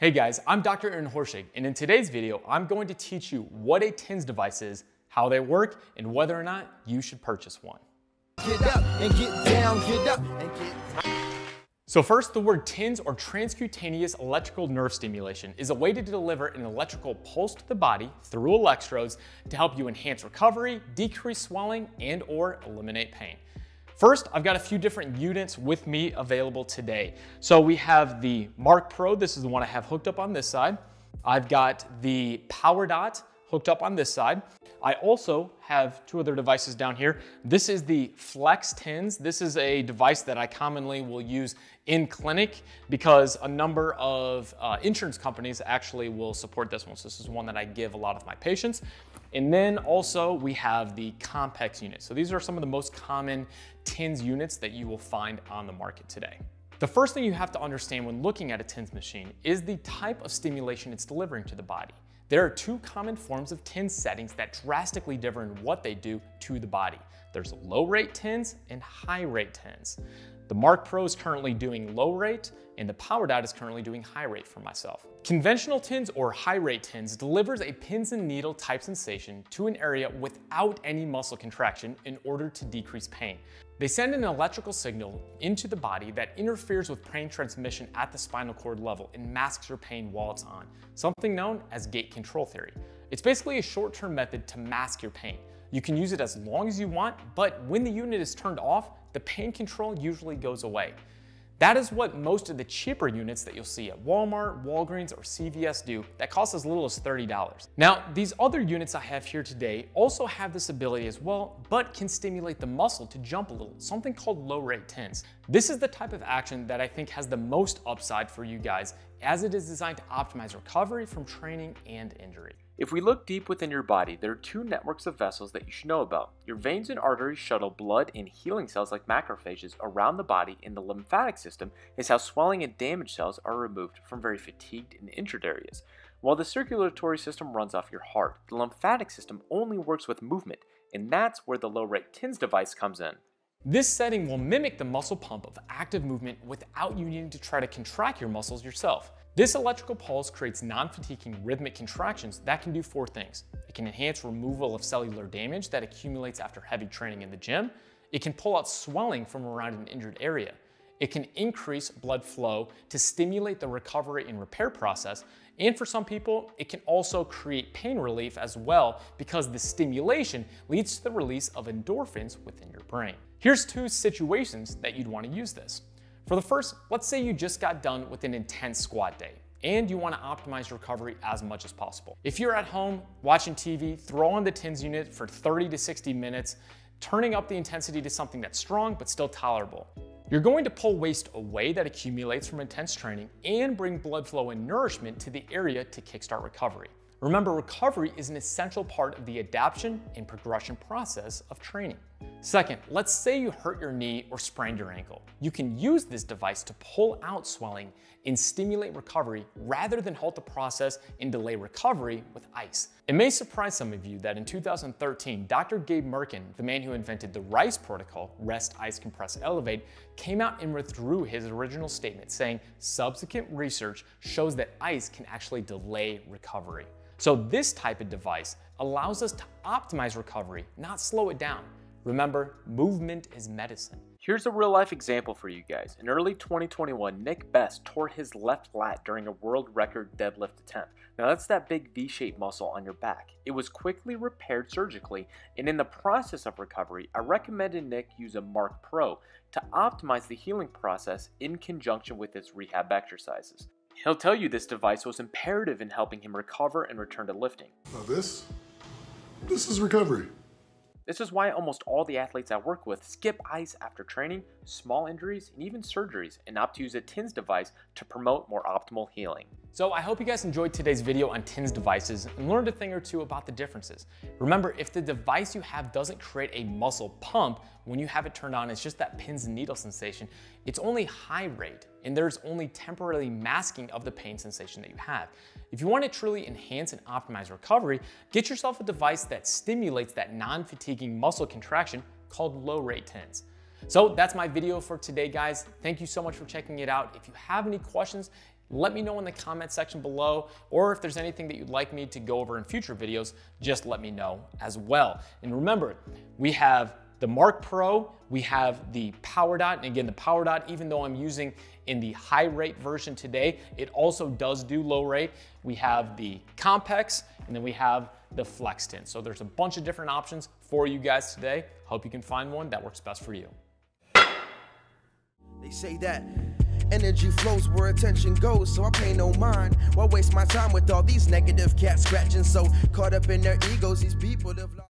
Hey guys, I'm Dr. Aaron Horschig, and in today's video, I'm going to teach you what a TENS device is, how they work, and whether or not you should purchase one. Get up and get down, get up and get down. So first, the word TENS, or Transcutaneous Electrical Nerve Stimulation, is a way to deliver an electrical pulse to the body through electrodes to help you enhance recovery, decrease swelling, and or eliminate pain. First, I've got a few different units with me available today. So we have the MarcPro. This is the one I have hooked up on this side. I've got the PowerDot hooked up on this side. I also have two other devices down here. This is the Flex TENS. This is a device that I commonly will use in clinic because a number of insurance companies actually will support this one. So this is one that I give a lot of my patients. And then also we have the Compex unit. So these are some of the most common TENS units that you will find on the market today. The first thing you have to understand when looking at a TENS machine is the type of stimulation it's delivering to the body. There are two common forms of TENS settings that drastically differ in what they do to the body. There's low rate TENS and high rate TENS. The MarcPro is currently doing low rate and the PowerDot is currently doing high rate for myself. Conventional TENS or high rate TENS delivers a pins and needle type sensation to an area without any muscle contraction in order to decrease pain. They send an electrical signal into the body that interferes with pain transmission at the spinal cord level and masks your pain while it's on, something known as gate control theory. It's basically a short-term method to mask your pain. You can use it as long as you want, but when the unit is turned off, the pain control usually goes away. That is what most of the cheaper units that you'll see at Walmart, Walgreens, or CVS do that cost as little as $30. Now, these other units I have here today also have this ability as well, but can stimulate the muscle to jump a little, something called low rate TENS. This is the type of action that I think has the most upside for you guys, as it is designed to optimize recovery from training and injury. If we look deep within your body, there are two networks of vessels that you should know about. Your veins and arteries shuttle blood and healing cells like macrophages around the body, and the lymphatic system is how swelling and damaged cells are removed from very fatigued and injured areas. While the circulatory system runs off your heart, the lymphatic system only works with movement, and that's where the low-rate TENS device comes in. This setting will mimic the muscle pump of active movement without you needing to try to contract your muscles yourself. This electrical pulse creates non-fatiguing rhythmic contractions that can do four things. It can enhance removal of cellular damage that accumulates after heavy training in the gym. It can pull out swelling from around an injured area. It can increase blood flow to stimulate the recovery and repair process. And for some people, it can also create pain relief as well, because the stimulation leads to the release of endorphins within your brain. Here's two situations that you'd want to use this. For the first, let's say you just got done with an intense squat day and you want to optimize recovery as much as possible. If you're at home watching TV, throw on the TENS unit for 30 to 60 minutes, turning up the intensity to something that's strong but still tolerable. You're going to pull waste away that accumulates from intense training and bring blood flow and nourishment to the area to kickstart recovery. Remember, recovery is an essential part of the adaptation and progression process of training. Second, let's say you hurt your knee or sprained your ankle. You can use this device to pull out swelling and stimulate recovery rather than halt the process and delay recovery with ice. It may surprise some of you that in 2013, Dr. Gabe Mirkin, the man who invented the RICE protocol, rest, ice, compress, elevate, came out and withdrew his original statement saying, subsequent research shows that ice can actually delay recovery. So this type of device allows us to optimize recovery, not slow it down. Remember, movement is medicine. Here's a real life example for you guys. In early 2021, Nick Best tore his left lat during a world record deadlift attempt. Now that's that big V-shaped muscle on your back. It was quickly repaired surgically, and in the process of recovery, I recommended Nick use a MarcPro to optimize the healing process in conjunction with his rehab exercises. He'll tell you this device was imperative in helping him recover and return to lifting. Now this is recovery. This is why almost all the athletes I work with skip ice after training, small injuries, and even surgeries, and opt to use a TENS device to promote more optimal healing. So I hope you guys enjoyed today's video on TENS devices and learned a thing or two about the differences. Remember, if the device you have doesn't create a muscle pump, when you have it turned on, it's just that pins and needle sensation. It's only high rate, and there's only temporarily masking of the pain sensation that you have. If you want to truly enhance and optimize recovery, get yourself a device that stimulates that non-fatiguing muscle contraction called low rate TENS. So that's my video for today, guys. Thank you so much for checking it out. If you have any questions, Let me know in the comment section below, or if there's anything that you'd like me to go over in future videos, just let me know as well. And remember, we have the MarcPro, we have the PowerDot, and again, the PowerDot, even though I'm using in the high rate version today, it also does do low rate. We have the Compex, and then we have the Flex TENS. So there's a bunch of different options for you guys today. Hope you can find one that works best for you. They say that energy flows where attention goes, so I pay no mind. Why waste my time with all these negative cats scratching, so caught up in their egos, these people have lost.